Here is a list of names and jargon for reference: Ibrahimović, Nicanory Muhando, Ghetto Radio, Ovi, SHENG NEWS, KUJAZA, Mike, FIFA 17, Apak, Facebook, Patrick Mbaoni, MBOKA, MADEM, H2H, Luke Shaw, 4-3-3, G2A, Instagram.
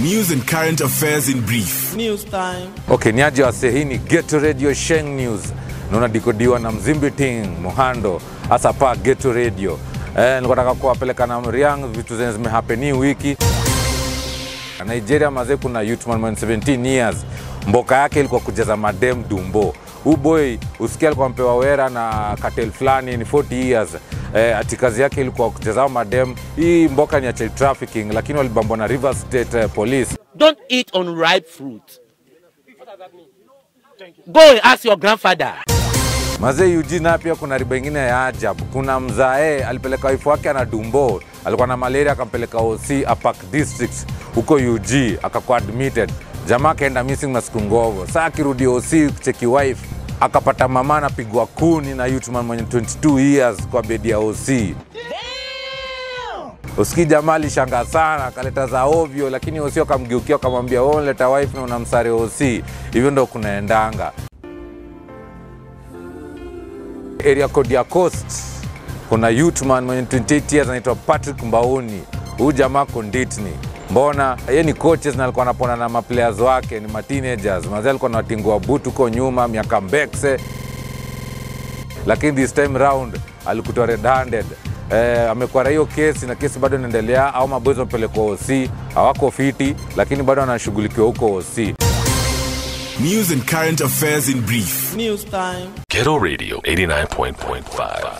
News and current affairs in brief. News time. Okay, niaji wa sehini Ghetto Radio Sheng News. Nuna dikodiwa na mzimbi ting, muhando, asapa Ghetto Radio. Nkotaka kuwa peleka na mriang, vitu zenye zimehapeni wiki. Nigeria maze kuna youth man mwenye 17 years. Mboka yake ilikuwa kujaza madem dumbo. Uboy usikia alikuwa mpewa wera na cartel flani ni 40 years. Ati kazi yake ilikuwa kujaza madem. Hii mboka ni ya child trafficking, lakini walibambwa na Rivers State Police. Don't eat unripe fruit. What does that mean? Thank you. Go and ask your grandfather. Mazee Eugene na pia kuna riba ingine ya ajabu. Kuna mzae alipeleka wifu wake ana dumbo. Alikuwa na malaria akampeleka OC Apak District huko UG akakuwa admitted. Jamaa kaenda missing masiku ngovo. Sasa akirudi OC kucheki wife akapata mama anapigwa kuni na youth man mwenye 22 years kwa bedi ya OC. Uski jamaa alishanga sana akaleta za ovyo, lakini OC akamgeukia akamwambia wewe unaleta wife na unamsare OC. Hivyo ndio kunaendanga. Area code ya Coast kuna youth man mwenye 28 years anaitwa Patrick Mbaoni. Huyu jamaa konditni. Mbona yeye ni coaches na alikuwa anapona na maplayers wake ni ma teenagers. Mazali alikuwa anatingua butu kwa nyuma miaka mbekse. Lakini this time round alikutoa red handed. Amekuwa hiyo kesi na kesi bado inaendelea au maboys wapelekwa OC hawako fiti lakini bado wanashughulikiwa huko OC. News and current affairs in brief. News time. Ghetto Radio 89.5.